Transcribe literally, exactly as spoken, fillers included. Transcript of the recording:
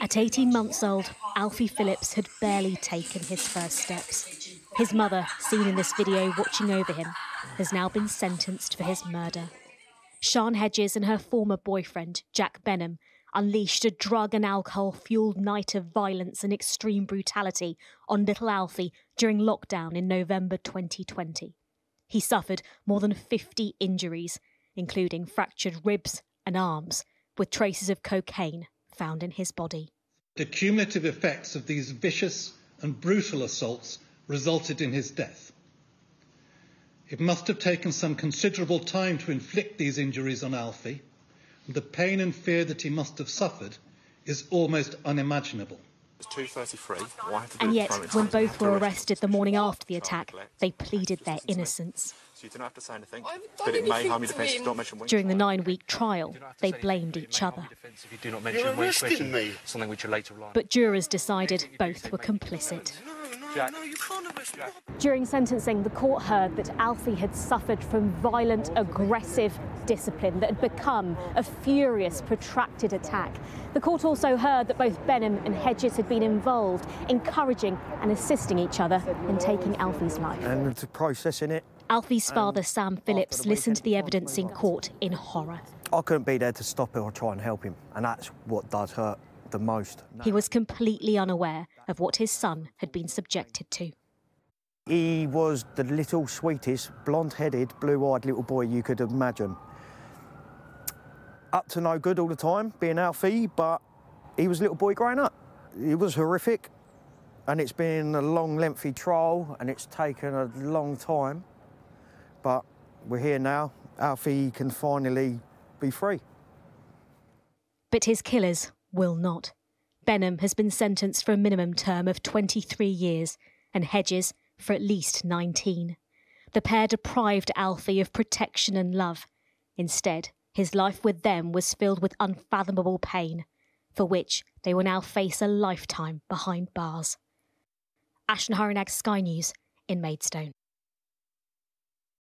At eighteen months old, Alfie Phillips had barely taken his first steps. His mother, seen in this video watching over him, has now been sentenced for his murder. Sian Hedges and her former boyfriend, Jack Benham, unleashed a drug and alcohol-fueled night of violence and extreme brutality on little Alfie during lockdown in November twenty twenty. He suffered more than fifty injuries, including fractured ribs and arms, with traces of cocaine found in his body. The cumulative effects of these vicious and brutal assaults resulted in his death. It must have taken some considerable time to inflict these injuries on Alfie. The pain and fear that he must have suffered is almost unimaginable. And yet, when both were arrested the morning after the attack, they pleaded their innocence. During the nine-week trial, they blamed each other. You're arresting me. But jurors decided both were complicit. No, no, you can't arrest me. During sentencing, the court heard that Alfie had suffered from violent, aggressive discipline that had become a furious, protracted attack. The court also heard that both Benham and Hedges had been involved, encouraging and assisting each other in taking Alfie's life. And to processing it. Alfie's father, Sam Phillips, listened to the evidence in court in horror. I couldn't be there to stop him or try and help him, and that's what does hurt the most. He was completely unaware of what his son had been subjected to. He was the little, sweetest, blonde-headed, blue-eyed little boy you could imagine. Up to no good all the time, being Alfie, but he was a little boy growing up. It was horrific, and it's been a long, lengthy trial, and it's taken a long time. But we're here now. Alfie can finally be free. But his killers will not. Benham has been sentenced for a minimum term of twenty-three years and Hedges for at least nineteen. The pair deprived Alfie of protection and love. Instead, his life with them was filled with unfathomable pain, for which they will now face a lifetime behind bars. Ashna Harunag, Sky News in Maidstone.